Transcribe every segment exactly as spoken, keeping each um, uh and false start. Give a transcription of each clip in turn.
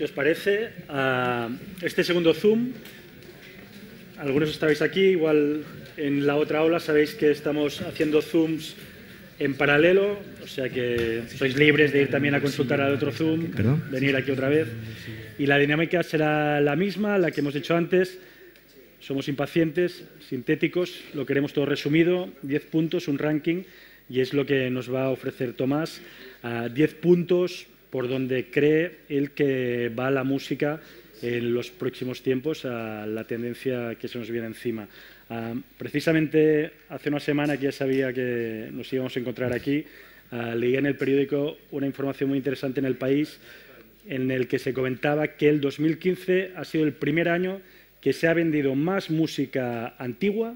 si os parece, a este segundo Zoom. Algunos estáis aquí, igual en la otra ola sabéis que estamos haciendo Zooms en paralelo, o sea que sois libres de ir también a consultar al otro Zoom, venir aquí otra vez. Y la dinámica será la misma, la que hemos hecho antes. Somos impacientes, sintéticos, lo queremos todo resumido, diez puntos, un ranking, y es lo que nos va a ofrecer Tomás, a diez puntos por donde cree él que va la música en los próximos tiempos, a la tendencia que se nos viene encima. Ah, precisamente hace una semana que ya sabía que nos íbamos a encontrar aquí, ah, leía en el periódico una información muy interesante en El País, en el que se comentaba que el dos mil quince ha sido el primer año que se ha vendido más música antigua,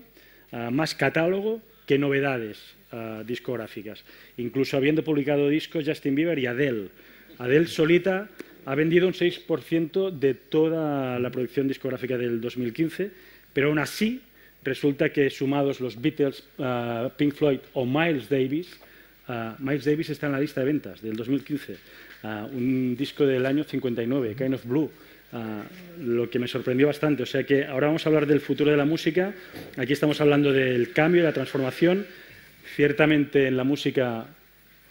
ah, más catálogo, que novedades ah, discográficas. Incluso habiendo publicado discos Justin Bieber y Adele. Adele solita ha vendido un seis por ciento de toda la producción discográfica del dos mil quince, pero aún así resulta que sumados los Beatles, uh, Pink Floyd o Miles Davis, uh, Miles Davis está en la lista de ventas del dos mil quince, uh, un disco del año cincuenta y nueve, Kind of Blue, uh, lo que me sorprendió bastante. O sea que ahora vamos a hablar del futuro de la música. Aquí estamos hablando del cambio, de la transformación. Ciertamente en la música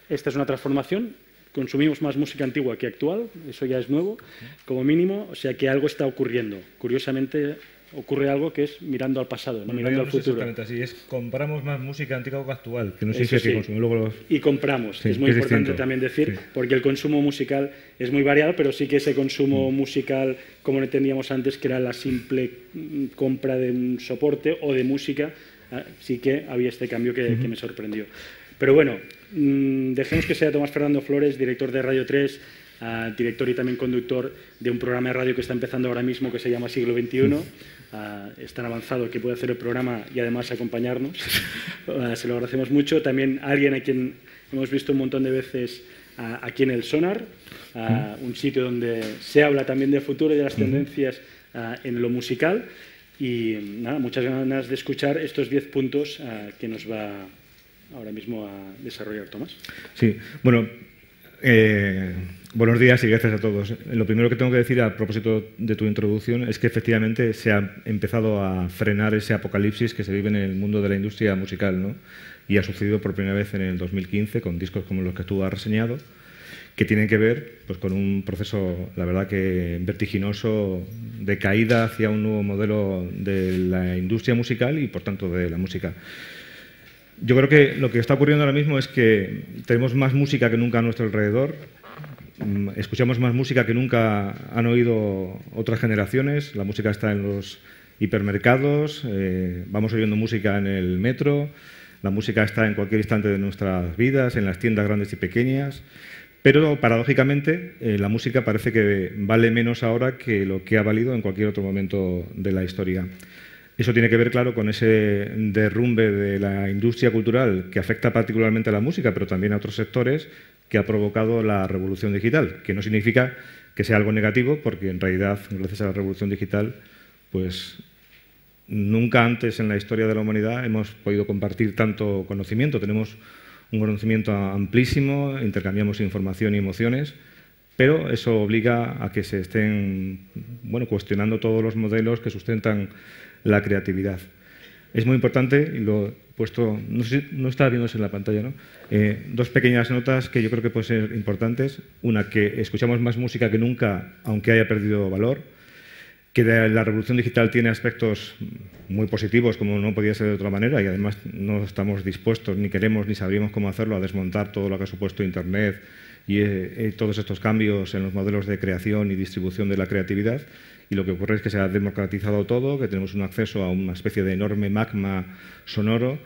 esta es una transformación. Consumimos más música antigua que actual, eso ya es nuevo, como mínimo, o sea que algo está ocurriendo. Curiosamente ocurre algo que es mirando al pasado, no, no mirando al futuro. Exactamente así, es compramos más música antigua que actual, que no sé si es que consumimos luego. Y compramos, sí, que es muy que es importante distinto. También decir, sí. Porque el consumo musical es muy variado, pero sí que ese consumo mm. musical, como lo entendíamos antes, que era la simple compra de un soporte o de música, sí que había este cambio que, mm. que me sorprendió. Pero bueno, dejemos que sea Tomás Fernando Flores, director de Radio tres, uh, director y también conductor de un programa de radio que está empezando ahora mismo que se llama Siglo veintiuno. Uh, es tan avanzado que puede hacer el programa y además acompañarnos. Uh, se lo agradecemos mucho. También alguien a quien hemos visto un montón de veces uh, aquí en el Sonar, uh, un sitio donde se habla también del futuro y de las tendencias uh, en lo musical. Y nada, muchas ganas de escuchar estos diez puntos uh, que nos va ahora mismo a desarrollar Tomás. Sí, bueno, eh, buenos días y gracias a todos. Lo primero que tengo que decir a propósito de tu introducción es que efectivamente se ha empezado a frenar ese apocalipsis que se vive en el mundo de la industria musical, ¿no? Y ha sucedido por primera vez en el dos mil quince con discos como los que tú has reseñado, que tienen que ver pues, con un proceso, la verdad que vertiginoso, de caída hacia un nuevo modelo de la industria musical y por tanto de la música. Yo creo que lo que está ocurriendo ahora mismo es que tenemos más música que nunca a nuestro alrededor, escuchamos más música que nunca han oído otras generaciones, la música está en los hipermercados, eh, vamos oyendo música en el metro, la música está en cualquier instante de nuestras vidas, en las tiendas grandes y pequeñas, pero paradójicamente eh, la música parece que vale menos ahora que lo que ha valido en cualquier otro momento de la historia. Eso tiene que ver, claro, con ese derrumbe de la industria cultural que afecta particularmente a la música, pero también a otros sectores, que ha provocado la revolución digital, que no significa que sea algo negativo, porque en realidad, gracias a la revolución digital, pues nunca antes en la historia de la humanidad hemos podido compartir tanto conocimiento. Tenemos un conocimiento amplísimo, intercambiamos información y emociones, pero eso obliga a que se estén, bueno, cuestionando todos los modelos que sustentan la creatividad. Es muy importante, y lo he puesto, no, sé, no está viéndose en la pantalla, ¿no? Eh, dos pequeñas notas que yo creo que pueden ser importantes. Una, que escuchamos más música que nunca, aunque haya perdido valor, que la revolución digital tiene aspectos muy positivos, como no podía ser de otra manera, y además no estamos dispuestos, ni queremos, ni sabríamos cómo hacerlo, a desmontar todo lo que ha supuesto Internet y eh, todos estos cambios en los modelos de creación y distribución de la creatividad. Y lo que ocurre es que se ha democratizado todo, que tenemos un acceso a una especie de enorme magma sonoro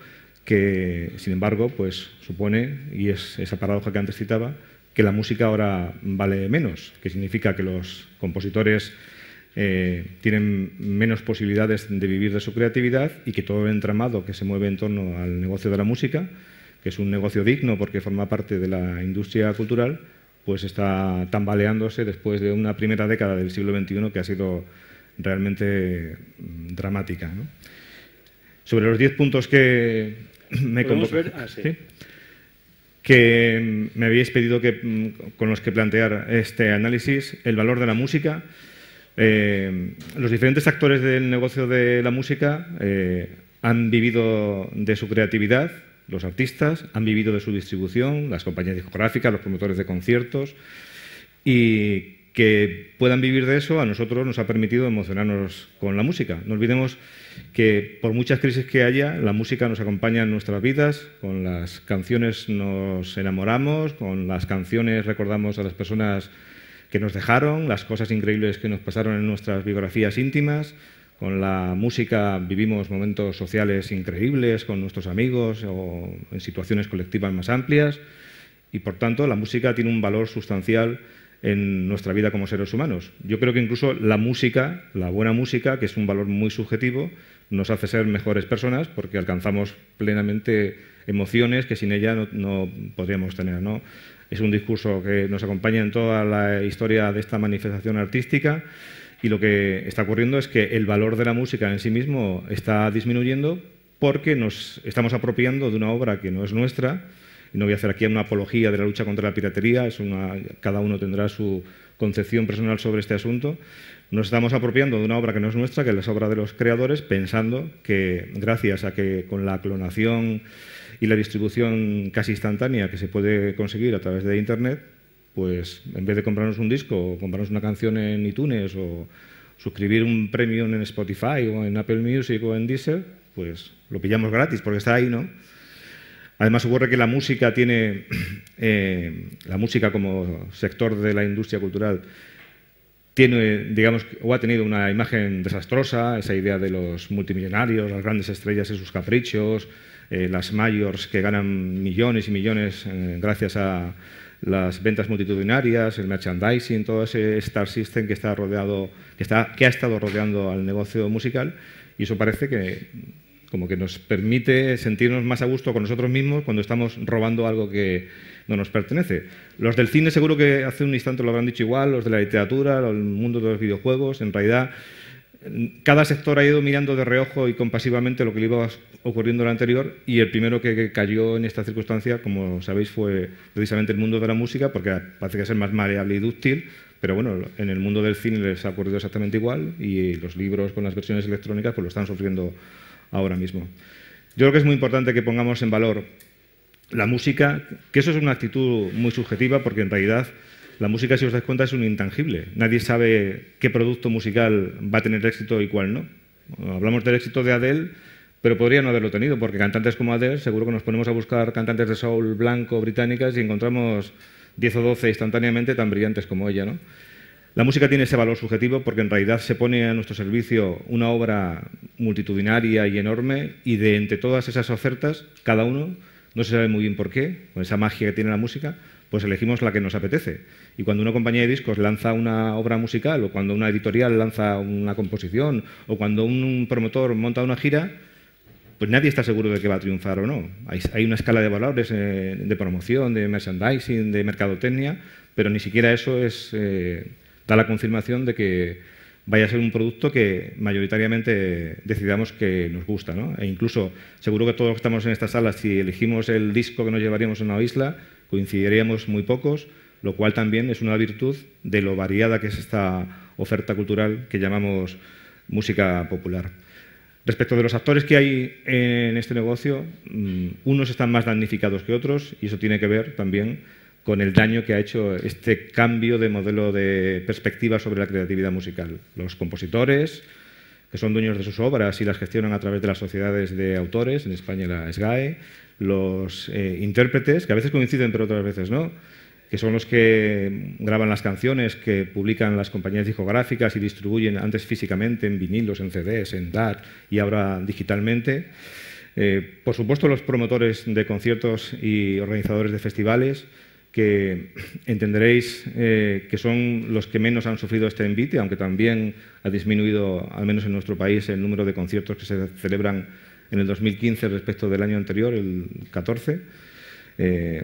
que, sin embargo, pues supone, y es esa paradoja que antes citaba, que la música ahora vale menos, que significa que los compositores eh, tienen menos posibilidades de vivir de su creatividad y que todo el entramado que se mueve en torno al negocio de la música, que es un negocio digno porque forma parte de la industria cultural, pues está tambaleándose después de una primera década del siglo veintiuno que ha sido realmente dramática, ¿no? Sobre los diez puntos que me convocan, ah, sí. ¿Sí? que me habíais pedido que, con los que plantear este análisis, el valor de la música, eh, los diferentes actores del negocio de la música eh, han vivido de su creatividad, los artistas, han vivido de su distribución, las compañías discográficas, los promotores de conciertos, y que puedan vivir de eso a nosotros nos ha permitido emocionarnos con la música. No olvidemos que por muchas crisis que haya, la música nos acompaña en nuestras vidas, con las canciones nos enamoramos, con las canciones recordamos a las personas que nos dejaron, las cosas increíbles que nos pasaron en nuestras biografías íntimas, con la música vivimos momentos sociales increíbles con nuestros amigos o en situaciones colectivas más amplias y, por tanto, la música tiene un valor sustancial en nuestra vida como seres humanos. Yo creo que incluso la música, la buena música, que es un valor muy subjetivo, nos hace ser mejores personas porque alcanzamos plenamente emociones que sin ella no, no podríamos tener, ¿no? Es un discurso que nos acompaña en toda la historia de esta manifestación artística y lo que está ocurriendo es que el valor de la música en sí mismo está disminuyendo porque nos estamos apropiando de una obra que no es nuestra. No voy a hacer aquí una apología de la lucha contra la piratería, es una, cada uno tendrá su concepción personal sobre este asunto. Nos estamos apropiando de una obra que no es nuestra, que es la obra de los creadores, pensando que gracias a que con la clonación y la distribución casi instantánea que se puede conseguir a través de Internet, pues en vez de comprarnos un disco o comprarnos una canción en iTunes o suscribir un premium en Spotify o en Apple Music o en Deezer, pues lo pillamos gratis porque está ahí, ¿no? Además, ocurre que la música tiene, eh, la música como sector de la industria cultural tiene, digamos, o ha tenido una imagen desastrosa, esa idea de los multimillonarios, las grandes estrellas y sus caprichos, eh, las mayors que ganan millones y millones eh, gracias a las ventas multitudinarias, el merchandising, todo ese star system que está rodeado, que está, que ha estado rodeando al negocio musical, y eso parece que como que nos permite sentirnos más a gusto con nosotros mismos cuando estamos robando algo que no nos pertenece. Los del cine seguro que hace un instante lo habrán dicho igual, los de la literatura, el mundo de los videojuegos, en realidad cada sector ha ido mirando de reojo y compasivamente lo que le iba ocurriendo en el anterior y el primero que cayó en esta circunstancia, como sabéis, fue precisamente el mundo de la música, porque parece que es el más maleable y dúctil, pero bueno, en el mundo del cine les ha ocurrido exactamente igual y los libros con las versiones electrónicas pues lo están sufriendo ahora mismo. Yo creo que es muy importante que pongamos en valor la música, que eso es una actitud muy subjetiva porque en realidad la música, si os dais cuenta, es un intangible. Nadie sabe qué producto musical va a tener éxito y cuál no. Hablamos del éxito de Adele, pero podría no haberlo tenido porque cantantes como Adele, seguro que nos ponemos a buscar cantantes de soul blanco británicas y encontramos diez o doce instantáneamente tan brillantes como ella, ¿no? La música tiene ese valor subjetivo porque en realidad se pone a nuestro servicio una obra multitudinaria y enorme y de entre todas esas ofertas, cada uno, no se sabe muy bien por qué, con esa magia que tiene la música, pues elegimos la que nos apetece. Y cuando una compañía de discos lanza una obra musical o cuando una editorial lanza una composición o cuando un promotor monta una gira, pues nadie está seguro de que va a triunfar o no. Hay, hay una escala de valores eh, de promoción, de merchandising, de mercadotecnia, pero ni siquiera eso es... Eh, da la confirmación de que vaya a ser un producto que mayoritariamente decidamos que nos gusta, ¿no? E incluso, seguro que todos los que estamos en esta sala, si elegimos el disco que nos llevaríamos a una isla, coincidiríamos muy pocos, lo cual también es una virtud de lo variada que es esta oferta cultural que llamamos música popular. Respecto de los actores que hay en este negocio, unos están más damnificados que otros y eso tiene que ver también con el daño que ha hecho este cambio de modelo de perspectiva sobre la creatividad musical. Los compositores, que son dueños de sus obras y las gestionan a través de las sociedades de autores, en España la S G A E, los eh, intérpretes, que a veces coinciden pero otras veces no, que son los que graban las canciones, que publican las compañías discográficas y distribuyen antes físicamente en vinilos, en C Ds, en D A T y ahora digitalmente. Eh, por supuesto los promotores de conciertos y organizadores de festivales, que entenderéis eh, que son los que menos han sufrido este envite, aunque también ha disminuido, al menos en nuestro país, el número de conciertos que se celebran en el dos mil quince respecto del año anterior, el catorce. Eh,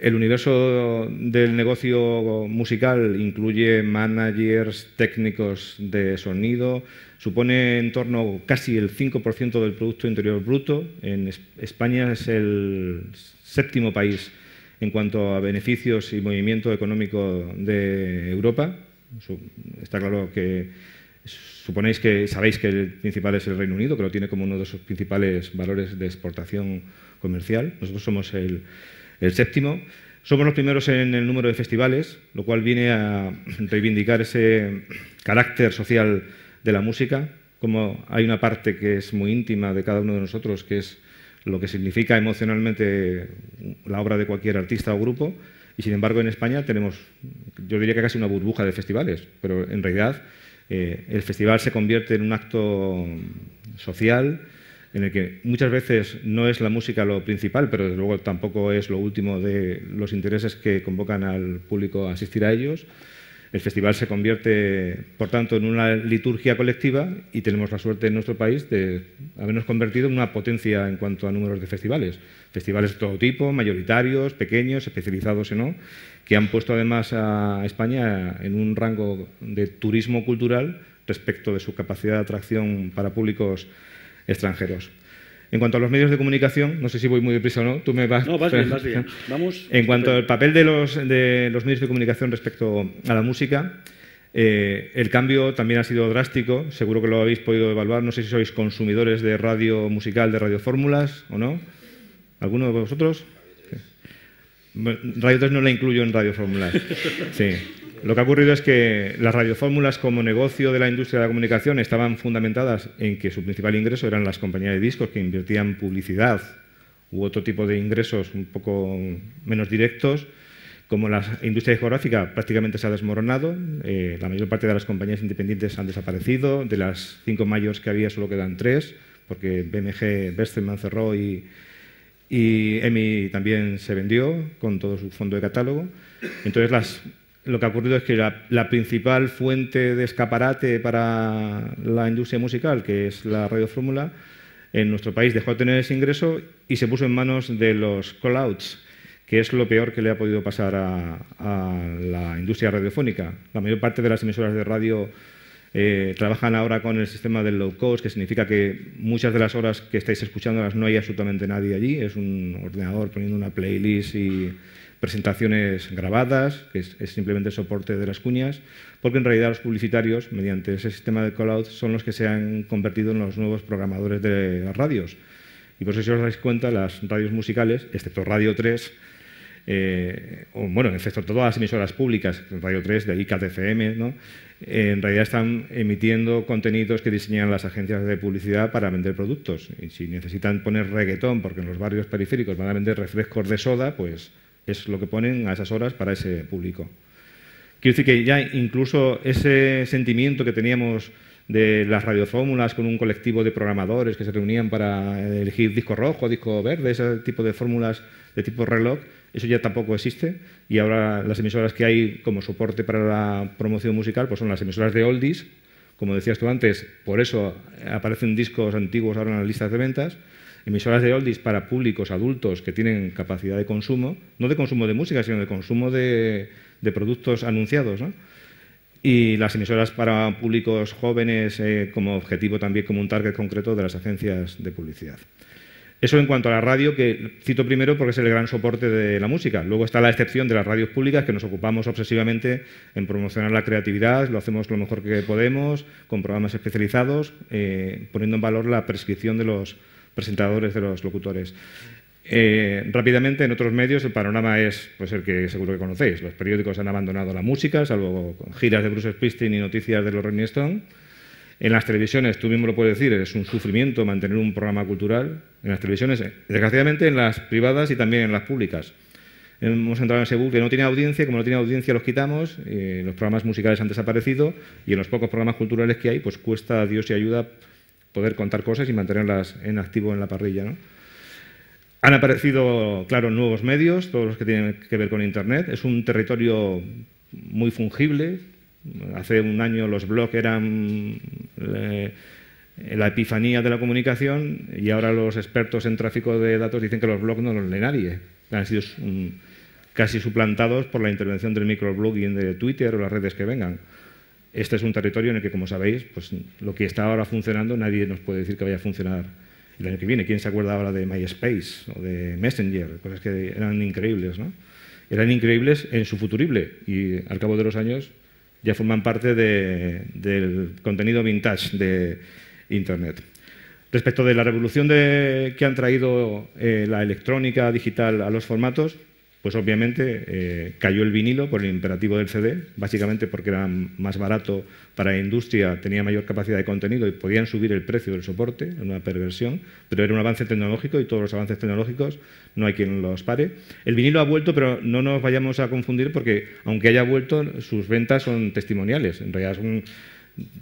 el universo del negocio musical incluye managers, técnicos de sonido, supone en torno casi el cinco por ciento del Producto Interior Bruto. En España es el séptimo país en cuanto a beneficios y movimiento económico de Europa. Está claro que suponéis que sabéis que el principal es el Reino Unido, que lo tiene como uno de sus principales valores de exportación comercial. Nosotros somos el, el séptimo. Somos los primeros en el número de festivales, lo cual viene a reivindicar ese carácter social de la música, como hay una parte que es muy íntima de cada uno de nosotros, que es lo que significa emocionalmente la obra de cualquier artista o grupo, y sin embargo en España tenemos, yo diría que casi una burbuja de festivales, pero en realidad eh, el festival se convierte en un acto social en el que muchas veces no es la música lo principal, pero desde luego tampoco es lo último de los intereses que convocan al público a asistir a ellos. El festival se convierte, por tanto, en una liturgia colectiva y tenemos la suerte en nuestro país de habernos convertido en una potencia en cuanto a números de festivales. Festivales de todo tipo, mayoritarios, pequeños, especializados o no, que han puesto además a España en un rango de turismo cultural respecto de su capacidad de atracción para públicos extranjeros. En cuanto a los medios de comunicación, no sé si voy muy deprisa o no, tú me vas... No, vas bien, vas bien. Vamos. En cuanto al papel de los, de los medios de comunicación respecto a la música, eh, el cambio también ha sido drástico, seguro que lo habéis podido evaluar, no sé si sois consumidores de radio musical, de radiofórmulas o no. ¿Alguno de vosotros? Radio tres no la incluyo en radiofórmulas. Sí. Lo que ha ocurrido es que las radiofórmulas como negocio de la industria de la comunicación estaban fundamentadas en que su principal ingreso eran las compañías de discos que invertían publicidad u otro tipo de ingresos un poco menos directos. Como la industria discográfica prácticamente se ha desmoronado, eh, la mayor parte de las compañías independientes han desaparecido, de las cinco mayores que había solo quedan tres, porque B M G, Bertelsmann cerró y... y E M I también se vendió con todo su fondo de catálogo. Entonces las, lo que ha ocurrido es que la, la principal fuente de escaparate para la industria musical, que es la radiofórmula, en nuestro país dejó de tener ese ingreso y se puso en manos de los call-outs, que es lo peor que le ha podido pasar a, a la industria radiofónica. La mayor parte de las emisoras de radio Eh, trabajan ahora con el sistema del low cost, que significa que muchas de las horas que estáis escuchándolas no hay absolutamente nadie allí, es un ordenador poniendo una playlist y presentaciones grabadas, que es, es simplemente el soporte de las cuñas, porque en realidad los publicitarios, mediante ese sistema de call-out, son los que se han convertido en los nuevos programadores de las radios. Y por eso, si os dais cuenta, las radios musicales, excepto Radio tres, Eh, o, bueno, excepto todas las emisoras públicas, Radio tres, de ahí K T F M, ¿no? Eh, en realidad están emitiendo contenidos que diseñan las agencias de publicidad para vender productos. Y si necesitan poner reggaetón porque en los barrios periféricos van a vender refrescos de soda, pues es lo que ponen a esas horas para ese público. Quiero decir que ya incluso ese sentimiento que teníamos de las radiofórmulas con un colectivo de programadores que se reunían para elegir disco rojo, disco verde, ese tipo de fórmulas de tipo reloj, eso ya tampoco existe y ahora las emisoras que hay como soporte para la promoción musical pues son las emisoras de oldies, como decías tú antes, por eso aparecen discos antiguos ahora en las listas de ventas, emisoras de oldies para públicos adultos que tienen capacidad de consumo, no de consumo de música, sino de consumo de, de productos anunciados, ¿no? Y las emisoras para públicos jóvenes eh, como objetivo también, como un target concreto de las agencias de publicidad. Eso en cuanto a la radio, que cito primero porque es el gran soporte de la música. Luego está la excepción de las radios públicas, que nos ocupamos obsesivamente en promocionar la creatividad, lo hacemos lo mejor que podemos, con programas especializados, eh, poniendo en valor la prescripción de los presentadores, de los locutores. Eh, rápidamente, en otros medios, el panorama es pues, el que seguro que conocéis. Los periódicos han abandonado la música, salvo giras de Bruce Springsteen y noticias de los Rolling Stones. En las televisiones, tú mismo lo puedes decir, es un sufrimiento mantener un programa cultural. En las televisiones, desgraciadamente en las privadas y también en las públicas. Hemos entrado en ese bucle, no tiene audiencia, como no tiene audiencia los quitamos, eh, los programas musicales han desaparecido y en los pocos programas culturales que hay, pues cuesta a Dios y ayuda poder contar cosas y mantenerlas en activo en la parrilla, ¿no? Han aparecido, claro, nuevos medios, todos los que tienen que ver con Internet. Es un territorio muy fungible. Hace un año los blogs eran eh, la epifanía de la comunicación y ahora los expertos en tráfico de datos dicen que los blogs no los lee nadie. Han sido um, casi suplantados por la intervención del microblogging de Twitter o las redes que vengan. Este es un territorio en el que, como sabéis, pues, lo que está ahora funcionando nadie nos puede decir que vaya a funcionar el año que viene. ¿Quién se acuerda ahora de MySpace o de Messenger? Cosas que eran increíbles, ¿no? Eran increíbles en su futurible y al cabo de los años ya forman parte de, del contenido vintage de Internet. Respecto de la revolución de, que han traído eh, la electrónica digital a los formatos, pues obviamente eh, cayó el vinilo por el imperativo del C D, básicamente porque era más barato para la industria, tenía mayor capacidad de contenido y podían subir el precio del soporte, una perversión, pero era un avance tecnológico y todos los avances tecnológicos no hay quien los pare. El vinilo ha vuelto, pero no nos vayamos a confundir porque aunque haya vuelto, sus ventas son testimoniales. En realidad es un...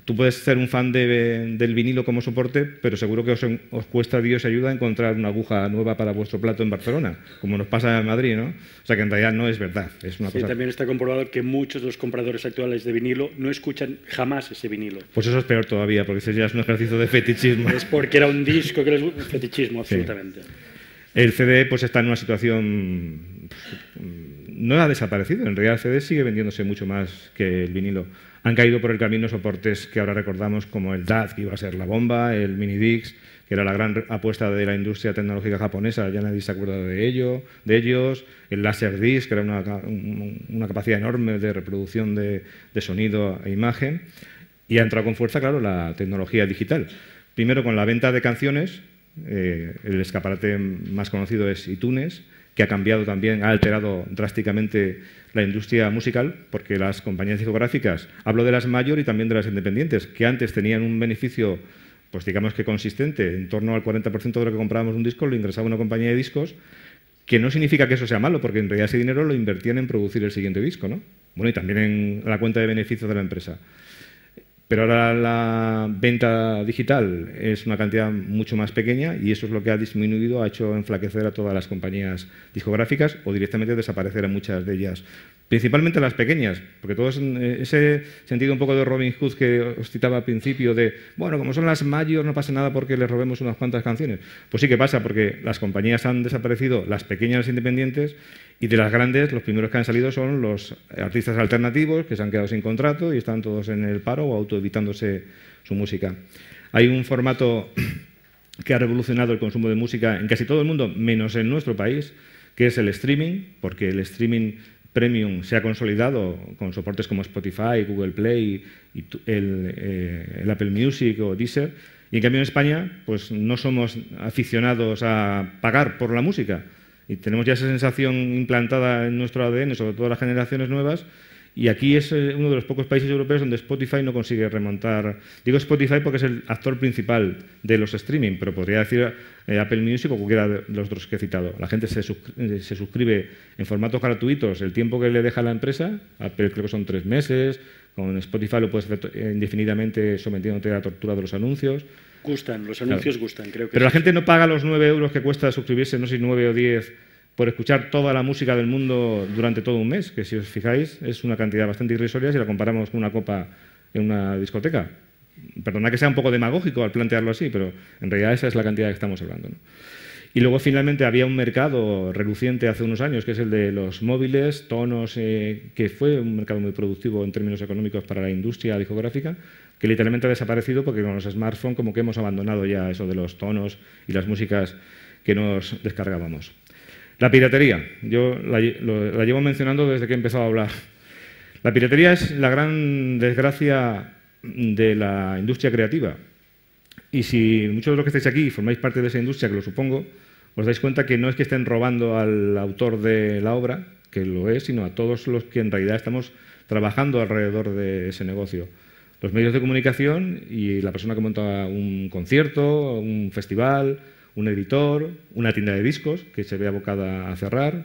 Tú puedes ser un fan de, del vinilo como soporte, pero seguro que os, os cuesta Dios ayuda encontrar una aguja nueva para vuestro plato en Barcelona, como nos pasa en Madrid, ¿no? O sea que en realidad no es verdad. Es una sí, cosa... También está comprobado que muchos de los compradores actuales de vinilo no escuchan jamás ese vinilo. Pues eso es peor todavía, porque eso ya es un ejercicio de fetichismo. Es porque era un disco que era un fetichismo, absolutamente. Sí. El C D pues está en una situación... No ha desaparecido, en realidad el C D sigue vendiéndose mucho más que el vinilo. Han caído por el camino soportes que ahora recordamos como el D A T, que iba a ser la bomba, el minidisc, que era la gran apuesta de la industria tecnológica japonesa, ya nadie se acuerda de ello, de ellos, el LaserDisc, que era una, una capacidad enorme de reproducción de, de sonido e imagen, y ha entrado con fuerza, claro, la tecnología digital. Primero con la venta de canciones, eh, el escaparate más conocido es iTunes, que ha cambiado también, ha alterado drásticamente la industria musical, porque las compañías discográficas, hablo de las mayor y también de las independientes, que antes tenían un beneficio, pues digamos que consistente, en torno al cuarenta por ciento de lo que comprábamos un disco lo ingresaba una compañía de discos, que no significa que eso sea malo, porque en realidad ese dinero lo invertían en producir el siguiente disco, ¿no? Bueno, y también en la cuenta de beneficios de la empresa. Pero ahora la venta digital es una cantidad mucho más pequeña y eso es lo que ha disminuido, ha hecho enflaquecer a todas las compañías discográficas o directamente desaparecer a muchas de ellas. Principalmente las pequeñas, porque todo ese sentido un poco de Robin Hood que os citaba al principio de, bueno, como son las mayores no pasa nada porque les robemos unas cuantas canciones. Pues sí que pasa, porque las compañías han desaparecido, las pequeñas independientes, y de las grandes los primeros que han salido son los artistas alternativos que se han quedado sin contrato y están todos en el paro o autoeditándose su música. Hay un formato que ha revolucionado el consumo de música en casi todo el mundo, menos en nuestro país, que es el streaming, porque el streaming Premium se ha consolidado con soportes como Spotify, Google Play, y el, eh, el Apple Music o Deezer. Y en cambio en España pues no somos aficionados a pagar por la música. Y tenemos ya esa sensación implantada en nuestro A D N, sobre todo las generaciones nuevas. Y aquí es uno de los pocos países europeos donde Spotify no consigue remontar. Digo Spotify porque es el actor principal de los streaming, pero podría decir Apple Music o cualquiera de los otros que he citado. La gente se suscribe en formatos gratuitos el tiempo que le deja la empresa, Apple creo que son tres meses, con Spotify lo puedes hacer indefinidamente sometiéndote a la tortura de los anuncios. Gustan, los anuncios claro. Gustan, creo que Pero sí. La gente no paga los nueve euros que cuesta suscribirse, no sé si nueve o diez por escuchar toda la música del mundo durante todo un mes, que si os fijáis es una cantidad bastante irrisoria si la comparamos con una copa en una discoteca. Perdonad que sea un poco demagógico al plantearlo así, pero en realidad esa es la cantidad que estamos hablando, ¿no? Y luego finalmente había un mercado reluciente hace unos años, que es el de los móviles, tonos, eh, que fue un mercado muy productivo en términos económicos para la industria discográfica, que literalmente ha desaparecido porque con los smartphones como que hemos abandonado ya eso de los tonos y las músicas que nos descargábamos. La piratería, yo la, lo, la llevo mencionando desde que he empezado a hablar. La piratería es la gran desgracia de la industria creativa. Y si muchos de los que estáis aquí formáis parte de esa industria, que lo supongo, os dais cuenta que no es que estén robando al autor de la obra, que lo es, sino a todos los que en realidad estamos trabajando alrededor de ese negocio. Los medios de comunicación y la persona que monta un concierto, un festival, un editor, una tienda de discos que se ve abocada a cerrar,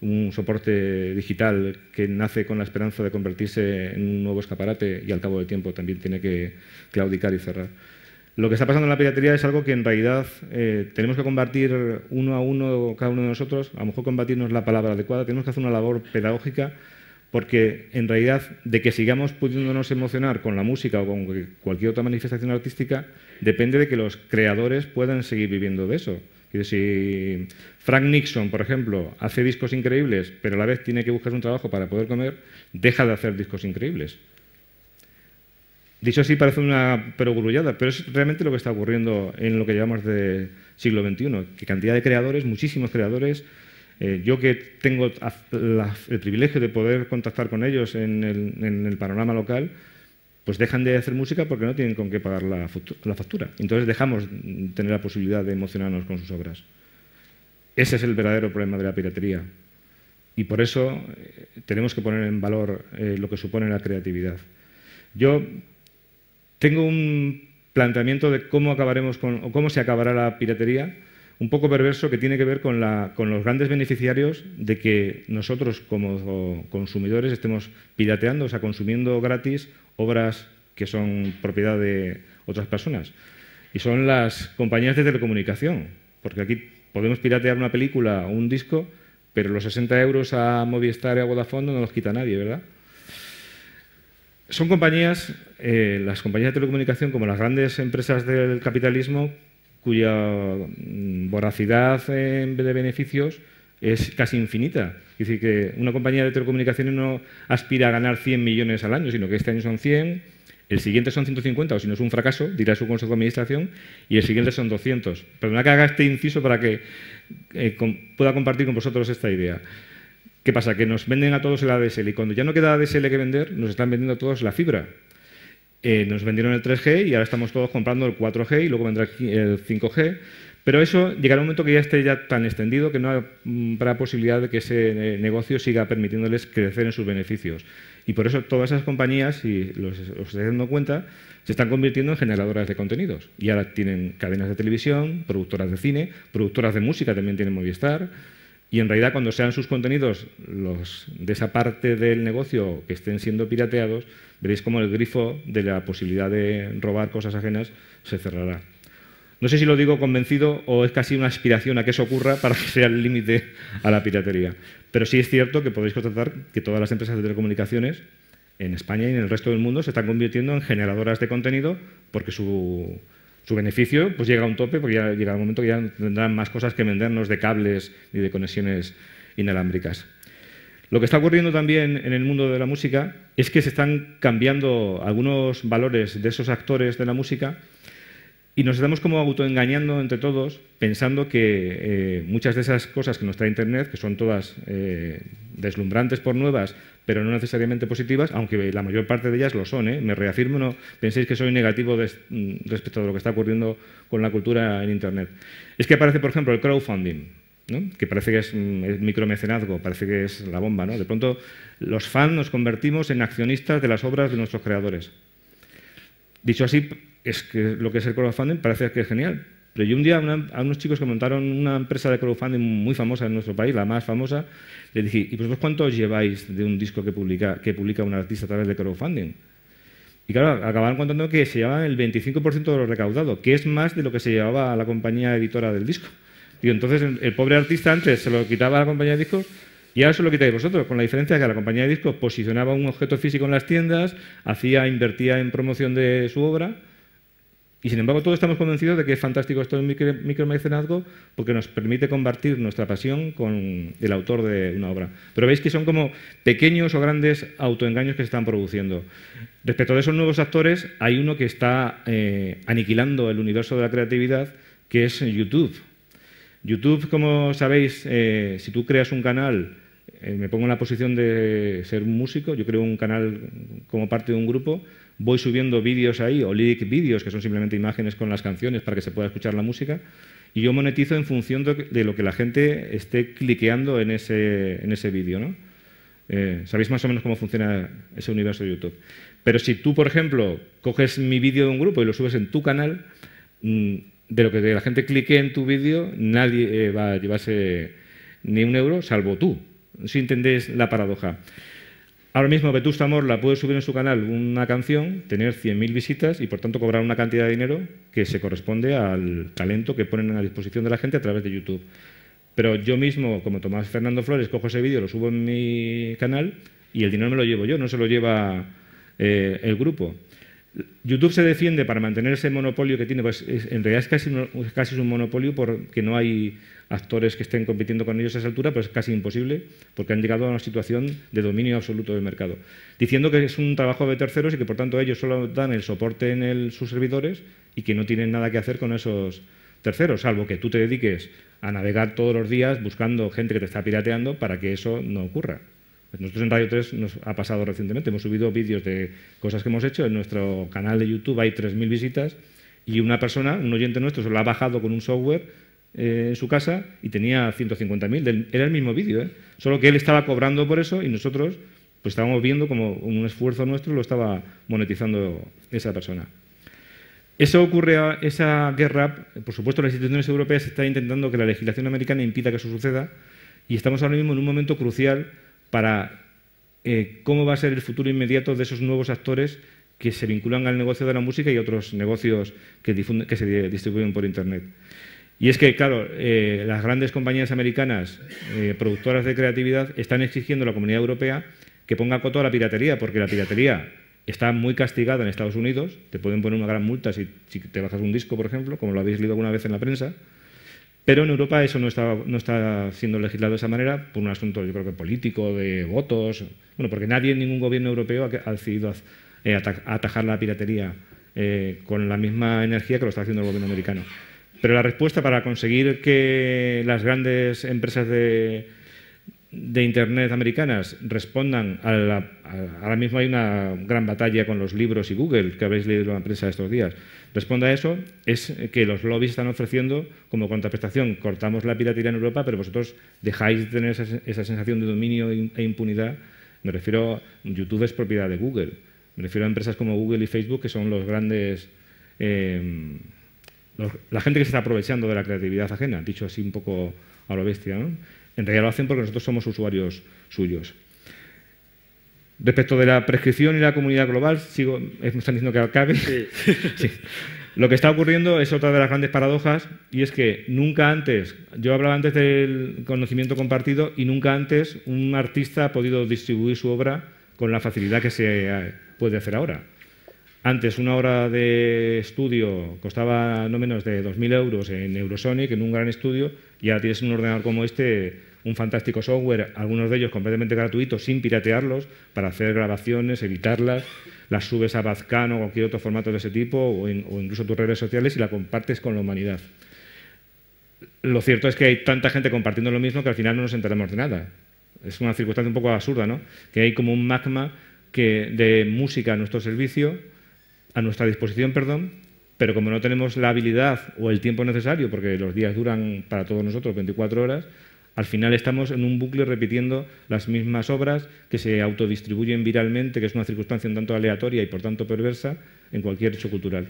un soporte digital que nace con la esperanza de convertirse en un nuevo escaparate y al cabo del tiempo también tiene que claudicar y cerrar. Lo que está pasando en la piratería es algo que en realidad eh, tenemos que combatir uno a uno cada uno de nosotros, a lo mejor combatir no es la palabra adecuada, tenemos que hacer una labor pedagógica porque en realidad de que sigamos pudiéndonos emocionar con la música o con cualquier otra manifestación artística depende de que los creadores puedan seguir viviendo de eso. Si Frank Nixon, por ejemplo, hace discos increíbles pero a la vez tiene que buscar un trabajo para poder comer, deja de hacer discos increíbles. Dicho así parece una perogrullada, pero es realmente lo que está ocurriendo en lo que llamamos de siglo veintiuno, que cantidad de creadores, muchísimos creadores. Eh, yo que tengo el privilegio de poder contactar con ellos en el, en el panorama local, pues dejan de hacer música porque no tienen con qué pagar la factura. Entonces dejamos de tener la posibilidad de emocionarnos con sus obras. Ese es el verdadero problema de la piratería. Y por eso eh, tenemos que poner en valor eh, lo que supone la creatividad. Yo tengo un planteamiento de cómo acabaremos con, o cómo se acabará la piratería, un poco perverso, que tiene que ver con, la, con los grandes beneficiarios de que nosotros como consumidores estemos pirateando, o sea, consumiendo gratis obras que son propiedad de otras personas. Y son las compañías de telecomunicación, porque aquí podemos piratear una película o un disco, pero los sesenta euros a Movistar y a Vodafone no los quita nadie, ¿verdad? Son compañías, eh, las compañías de telecomunicación, como las grandes empresas del capitalismo, cuya voracidad eh, de beneficios es casi infinita. Es decir, que una compañía de telecomunicaciones no aspira a ganar cien millones al año, sino que este año son cien, el siguiente son ciento cincuenta, o si no es un fracaso, dirá su consejo de administración, y el siguiente son doscientos. Perdona que haga este inciso para que eh, con, pueda compartir con vosotros esta idea. ¿Qué pasa? Que nos venden a todos el A D S L, y cuando ya no queda A D S L que vender, nos están vendiendo a todos la fibra. Eh, nos vendieron el tres G y ahora estamos todos comprando el cuatro G y luego vendrá el cinco G. Pero eso llegará un momento que ya esté ya tan extendido que no habrá posibilidad de que ese negocio siga permitiéndoles crecer en sus beneficios. Y por eso todas esas compañías, si os estáis dando cuenta, se están convirtiendo en generadoras de contenidos. Y ahora tienen cadenas de televisión, productoras de cine, productoras de música también tienen Movistar. Y en realidad cuando sean sus contenidos los de esa parte del negocio que estén siendo pirateados, veréis cómo el grifo de la posibilidad de robar cosas ajenas se cerrará. No sé si lo digo convencido o es casi una aspiración a que eso ocurra para que sea el límite a la piratería. Pero sí es cierto que podéis constatar que todas las empresas de telecomunicaciones en España y en el resto del mundo se están convirtiendo en generadoras de contenido porque su, su beneficio pues llega a un tope, porque ya llegará un momento que ya no tendrán más cosas que vendernos de cables ni de conexiones inalámbricas. Lo que está ocurriendo también en el mundo de la música es que se están cambiando algunos valores de esos actores de la música. Y nos estamos como autoengañando entre todos, pensando que eh, muchas de esas cosas que nos trae Internet, que son todas eh, deslumbrantes por nuevas, pero no necesariamente positivas, aunque la mayor parte de ellas lo son, ¿eh? Me reafirmo, no penséis que soy negativo de, respecto a lo que está ocurriendo con la cultura en Internet. Es que aparece, por ejemplo, el crowdfunding, ¿no? Que parece que es, es micromecenazgo, parece que es la bomba, ¿no? De pronto los fans nos convertimos en accionistas de las obras de nuestros creadores. Dicho así, es que lo que es el crowdfunding parece que es genial. Pero yo un día una, a unos chicos que montaron una empresa de crowdfunding muy famosa en nuestro país, la más famosa, les dije, ¿y vosotros cuánto lleváis de un disco que publica, que publica un artista a través de crowdfunding? Y claro, acabaron contando que se llevaban el veinticinco por ciento de lo recaudado, que es más de lo que se llevaba a la compañía editora del disco. Digo, entonces el pobre artista antes se lo quitaba a la compañía de discos y ahora se lo quitáis vosotros, con la diferencia que la compañía de discos posicionaba un objeto físico en las tiendas, hacía, invertía en promoción de su obra. Y sin embargo todos estamos convencidos de que es fantástico esto del micro, micromecenazgo porque nos permite compartir nuestra pasión con el autor de una obra. Pero veis que son como pequeños o grandes autoengaños que se están produciendo. Respecto de esos nuevos actores, hay uno que está eh, aniquilando el universo de la creatividad, que es YouTube. YouTube, como sabéis, eh, si tú creas un canal, eh, me pongo en la posición de ser un músico, yo creo un canal como parte de un grupo, voy subiendo vídeos ahí, o lyric vídeos, que son simplemente imágenes con las canciones para que se pueda escuchar la música, y yo monetizo en función de lo que la gente esté cliqueando en ese, en ese vídeo, ¿no? Eh, sabéis más o menos cómo funciona ese universo de YouTube. Pero si tú, por ejemplo, coges mi vídeo de un grupo y lo subes en tu canal, de lo que la gente clique en tu vídeo, nadie eh, va a llevarse ni un euro, salvo tú, si entendéis la paradoja. Ahora mismo Vetusta Morla puede subir en su canal una canción, tener cien mil visitas y por tanto cobrar una cantidad de dinero que se corresponde al talento que ponen a disposición de la gente a través de YouTube. Pero yo mismo, como Tomás Fernando Flores, cojo ese vídeo, lo subo en mi canal y el dinero me lo llevo yo, no se lo lleva eh, el grupo. YouTube se defiende para mantener ese monopolio que tiene, pues es, en realidad es casi, es casi un monopolio porque no hay actores que estén compitiendo con ellos a esa altura, pues es casi imposible porque han llegado a una situación de dominio absoluto del mercado. Diciendo que es un trabajo de terceros y que por tanto ellos solo dan el soporte en el, sus servidores y que no tienen nada que hacer con esos terceros, salvo que tú te dediques a navegar todos los días buscando gente que te está pirateando para que eso no ocurra. Nosotros en Radio tres nos ha pasado recientemente, hemos subido vídeos de cosas que hemos hecho, en nuestro canal de YouTube hay tres mil visitas y una persona, un oyente nuestro, se lo ha bajado con un software eh, en su casa y tenía ciento cincuenta mil, era el mismo vídeo, ¿eh? Solo que él estaba cobrando por eso y nosotros pues estábamos viendo como un esfuerzo nuestro lo estaba monetizando esa persona. Eso ocurre, esa guerra, por supuesto las instituciones europeas están intentando que la legislación americana impida que eso suceda y estamos ahora mismo en un momento crucial para eh, cómo va a ser el futuro inmediato de esos nuevos actores que se vinculan al negocio de la música y otros negocios que, difunden, que se distribuyen por Internet. Y es que, claro, eh, las grandes compañías americanas, eh, productoras de creatividad, están exigiendo a la Comunidad Europea que ponga coto a la piratería, porque la piratería está muy castigada en Estados Unidos, te pueden poner una gran multa si, si te bajas un disco, por ejemplo, como lo habéis leído alguna vez en la prensa. Pero en Europa eso no está, no está siendo legislado de esa manera por un asunto, yo creo que político, de votos. Bueno, porque nadie, ningún gobierno europeo ha decidido atajar la piratería eh, con la misma energía que lo está haciendo el gobierno americano. Pero la respuesta para conseguir que las grandes empresas de, de Internet americanas respondan a la... A, ahora mismo hay una gran batalla con los libros y Google, que habéis leído en la prensa estos días. Responda a eso, es que los lobbies están ofreciendo como contraprestación, cortamos la piratería en Europa, pero vosotros dejáis de tener esa, esa sensación de dominio e impunidad. Me refiero, YouTube es propiedad de Google, me refiero a empresas como Google y Facebook, que son los grandes, eh, los, la gente que se está aprovechando de la creatividad ajena, dicho así un poco a lo bestia, ¿no? En realidad lo hacen porque nosotros somos usuarios suyos. Respecto de la prescripción y la comunidad global, sigo, me están diciendo que acabe. Sí. Sí. Lo que está ocurriendo es otra de las grandes paradojas y es que nunca antes, yo hablaba antes del conocimiento compartido y nunca antes un artista ha podido distribuir su obra con la facilidad que se puede hacer ahora. Antes una hora de estudio costaba no menos de dos mil euros en Eurosonic, en un gran estudio, y ahora tienes un ordenador como este, un fantástico software, algunos de ellos completamente gratuitos, sin piratearlos, para hacer grabaciones, editarlas, las subes a Bazkan o cualquier otro formato de ese tipo, o, en, o incluso tus redes sociales y la compartes con la humanidad. Lo cierto es que hay tanta gente compartiendo lo mismo que al final no nos enteramos de nada. Es una circunstancia un poco absurda, ¿no? Que hay como un magma que, de música a nuestro servicio, a nuestra disposición, perdón, pero como no tenemos la habilidad o el tiempo necesario, porque los días duran para todos nosotros veinticuatro horas, al final estamos en un bucle repitiendo las mismas obras que se autodistribuyen viralmente, que es una circunstancia un tanto aleatoria y por tanto perversa en cualquier hecho cultural.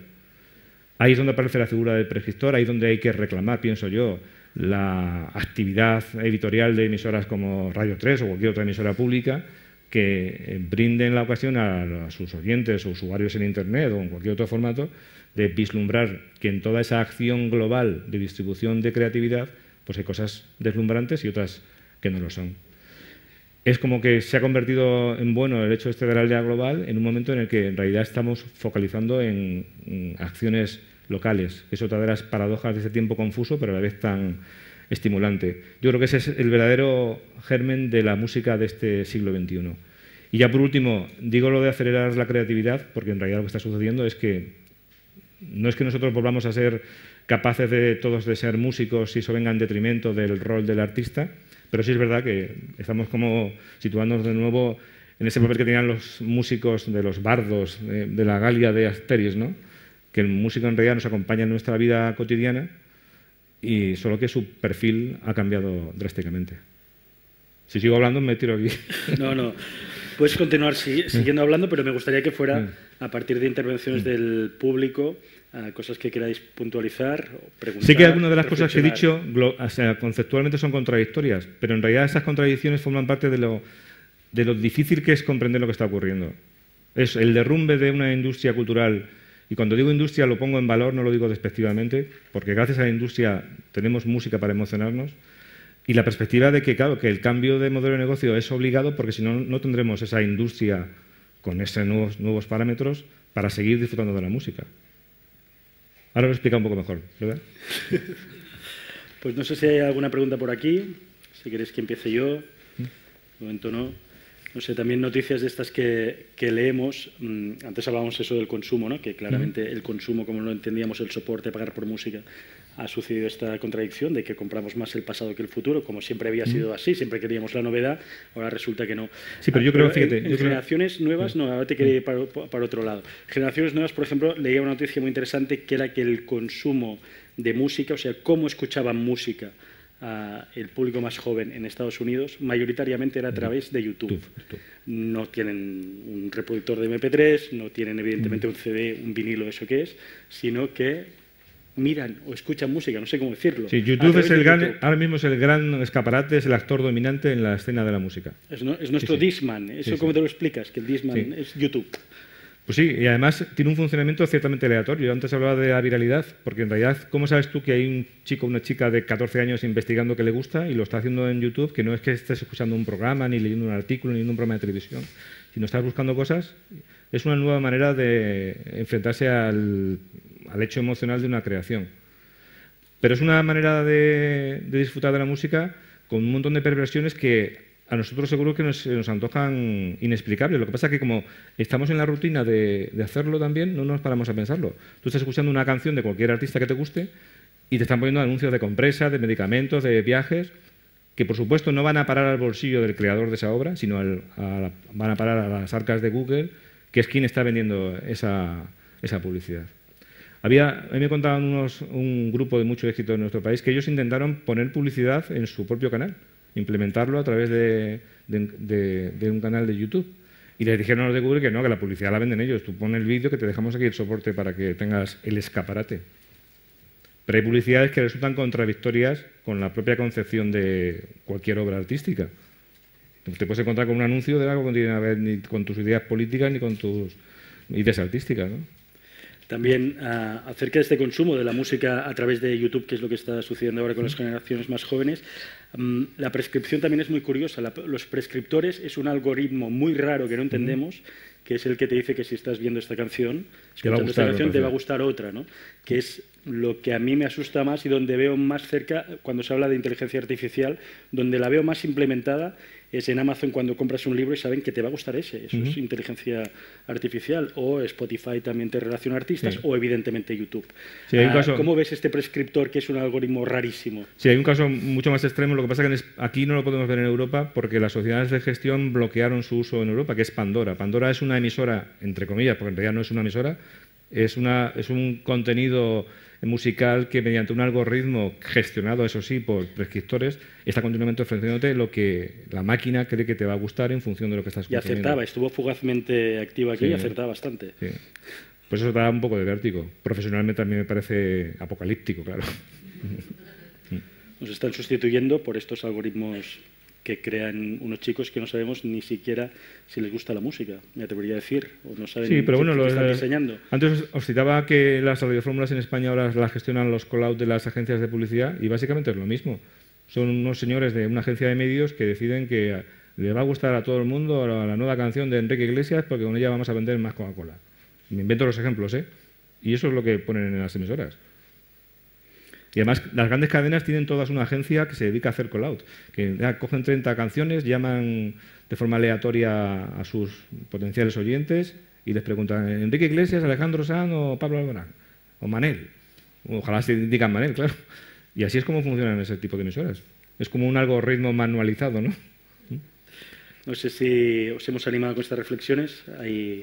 Ahí es donde aparece la figura del prescriptor, ahí es donde hay que reclamar, pienso yo, la actividad editorial de emisoras como Radio tres o cualquier otra emisora pública que brinden la ocasión a sus oyentes o usuarios en Internet o en cualquier otro formato de vislumbrar que en toda esa acción global de distribución de creatividad pues hay cosas deslumbrantes y otras que no lo son. Es como que se ha convertido en bueno el hecho este de la aldea global en un momento en el que en realidad estamos focalizando en, en acciones locales. Es otra de las paradojas de este tiempo confuso, pero a la vez tan estimulante. Yo creo que ese es el verdadero germen de la música de este siglo veintiuno. Y ya por último, digo lo de acelerar la creatividad, porque en realidad lo que está sucediendo es que no es que nosotros volvamos a ser capaces de todos de ser músicos si eso venga en detrimento del rol del artista, pero sí es verdad que estamos como situándonos de nuevo en ese papel que tenían los músicos de los bardos, de, de la Galia de Asteris, ¿no? Que el músico en realidad nos acompaña en nuestra vida cotidiana y solo que su perfil ha cambiado drásticamente. Si sigo hablando me tiro aquí. No, no. Puedes continuar siguiendo hablando, pero me gustaría que fuera a partir de intervenciones del público, cosas que queráis puntualizar o preguntar. Sí que algunas de las cosas que he dicho o sea, conceptualmente son contradictorias, pero en realidad esas contradicciones forman parte de lo, de lo difícil que es comprender lo que está ocurriendo. Es el derrumbe de una industria cultural, y cuando digo industria lo pongo en valor, no lo digo despectivamente, porque gracias a la industria tenemos música para emocionarnos. Y la perspectiva de que, claro, que el cambio de modelo de negocio es obligado porque si no, no tendremos esa industria con esos nuevos, nuevos parámetros para seguir disfrutando de la música. Ahora lo explica un poco mejor, ¿verdad? Pues no sé si hay alguna pregunta por aquí. Si queréis que empiece yo. De momento no. No sé, también noticias de estas que, que leemos. Antes hablábamos eso del consumo, ¿no? Que claramente el consumo, como lo entendíamos, el soporte, pagar por música, ha sucedido esta contradicción de que compramos más el pasado que el futuro, como siempre había sido así, siempre queríamos la novedad, ahora resulta que no. Sí, pero yo creo, fíjate... En, en yo generaciones creo... nuevas, no, ahora te quería ir para, para otro lado. Generaciones nuevas, por ejemplo, leía una noticia muy interesante que era que el consumo de música, o sea, cómo escuchaban música, Uh, el público más joven en Estados Unidos mayoritariamente era a través de YouTube. YouTube, YouTube. No tienen un reproductor de eme pe tres, no tienen evidentemente un ce de, un vinilo, eso que es, sino que miran o escuchan música, no sé cómo decirlo. Sí, YouTube es el gran, YouTube. ahora mismo es el gran escaparate, es el actor dominante en la escena de la música. Es, no, es nuestro sí, sí. Discman, ¿eso sí, sí. cómo te lo explicas? Que el Discman sí. es YouTube. Pues sí, y además tiene un funcionamiento ciertamente aleatorio. Yo antes hablaba de la viralidad, porque en realidad, ¿cómo sabes tú que hay un chico o una chica de catorce años investigando qué le gusta y lo está haciendo en YouTube, que no es que estés escuchando un programa, ni leyendo un artículo, ni un programa de televisión, sino estás buscando cosas? Es una nueva manera de enfrentarse al, al hecho emocional de una creación. Pero es una manera de, de disfrutar de la música con un montón de perversiones que... a nosotros seguro que nos, nos antojan inexplicables. Lo que pasa es que como estamos en la rutina de, de hacerlo también, no nos paramos a pensarlo. Tú estás escuchando una canción de cualquier artista que te guste y te están poniendo anuncios de compresas, de medicamentos, de viajes, que por supuesto no van a parar al bolsillo del creador de esa obra, sino al, a, van a parar a las arcas de Google, que es quien está vendiendo esa, esa publicidad. Había, a mí me contaban unos, un grupo de mucho éxito en nuestro país que ellos intentaron poner publicidad en su propio canal, implementarlo a través de, de, de, de un canal de YouTube. Y les dijeron a los de Google que no, que la publicidad la venden ellos. Tú pon el vídeo que te dejamos aquí el soporte para que tengas el escaparate. Pero hay publicidades que resultan contradictorias con la propia concepción de cualquier obra artística. Te puedes encontrar con un anuncio de algo que no tiene que ver ni con tus ideas políticas ni con tus ideas artísticas, ¿no? También uh, acerca de este consumo de la música a través de YouTube, que es lo que está sucediendo ahora con las generaciones más jóvenes, um, la prescripción también es muy curiosa. La, los prescriptores es un algoritmo muy raro que no entendemos, que es el que te dice que si estás viendo esta canción, escuchando esta canción, te va a gustar otra, ¿no? Que es lo que a mí me asusta más y donde veo más cerca, cuando se habla de inteligencia artificial, donde la veo más implementada es en Amazon cuando compras un libro y saben que te va a gustar ese. Eso uh-huh. es inteligencia artificial. O Spotify también te relaciona a artistas, sí. o evidentemente YouTube. Sí, hay un caso... ¿Cómo ves este prescriptor que es un algoritmo rarísimo? Sí, hay un caso mucho más extremo. Lo que pasa es que aquí no lo podemos ver en Europa porque las sociedades de gestión bloquearon su uso en Europa, que es Pandora. Pandora es una emisora, entre comillas, porque en realidad no es una emisora, es, una, es un contenido... musical que mediante un algoritmo gestionado, eso sí, por prescriptores, está continuamente ofreciéndote lo que la máquina cree que te va a gustar en función de lo que estás consumiendo. Y acertaba, estuvo fugazmente activa aquí sí, y acertaba bastante. Sí. Pues eso da un poco de vértigo. Profesionalmente también me parece apocalíptico, claro. Nos están sustituyendo por estos algoritmos que crean unos chicos que no sabemos ni siquiera si les gusta la música, me atrevería a decir, o no saben sí, pero bueno, qué están diseñando. Antes os citaba que las radiofórmulas en España ahora las gestionan los call-out de las agencias de publicidad y básicamente es lo mismo. Son unos señores de una agencia de medios que deciden que le va a gustar a todo el mundo la nueva canción de Enrique Iglesias porque con ella vamos a vender más Coca-Cola. Me invento los ejemplos, ¿eh? Y eso es lo que ponen en las emisoras. Y además, las grandes cadenas tienen todas una agencia que se dedica a hacer call-out, que ya cogen treinta canciones, llaman de forma aleatoria a sus potenciales oyentes y les preguntan Enrique Iglesias, Alejandro Sanz o Pablo Alborán, o Manel. Ojalá se digan Manel, claro. Y así es como funcionan ese tipo de emisoras. Es como un algoritmo manualizado, ¿no? No sé si os hemos animado con estas reflexiones. Hay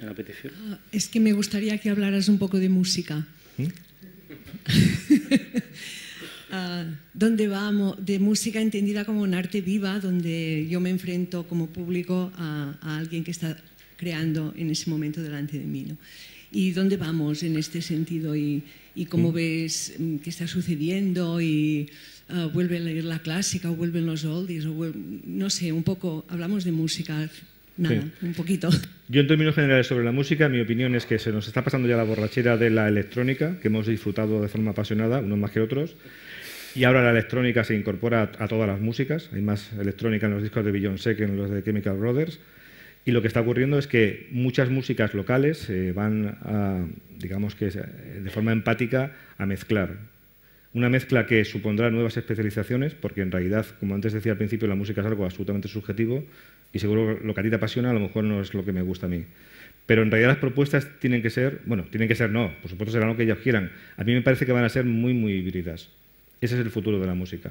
una petición. Es que me gustaría que hablaras un poco de música. ¿Mm? uh, donde va de música entendida como un arte viva, donde yo me enfrento como público a, a alguien que está creando en ese momento delante de mí, ¿no? Y dónde vamos en este sentido y, y cómo ves que está sucediendo y uh, vuelve a leer la clásica o vuelven los oldies o vuelve, no sé, un poco hablamos de música. Nada, sí. un poquito. Yo en términos generales sobre la música, mi opinión es que se nos está pasando ya la borrachera de la electrónica, que hemos disfrutado de forma apasionada, unos más que otros, y ahora la electrónica se incorpora a todas las músicas, hay más electrónica en los discos de Beyoncé que en los de Chemical Brothers, Y lo que está ocurriendo es que muchas músicas locales eh, van, a, digamos que de forma empática, a mezclar. Una mezcla que supondrá nuevas especializaciones, porque en realidad, como antes decía al principio, la música es algo absolutamente subjetivo y seguro lo que a ti te apasiona a lo mejor no es lo que me gusta a mí. Pero en realidad las propuestas tienen que ser, bueno, tienen que ser no, por supuesto serán lo que ellos quieran. A mí me parece que van a ser muy, muy híbridas. Ese es el futuro de la música.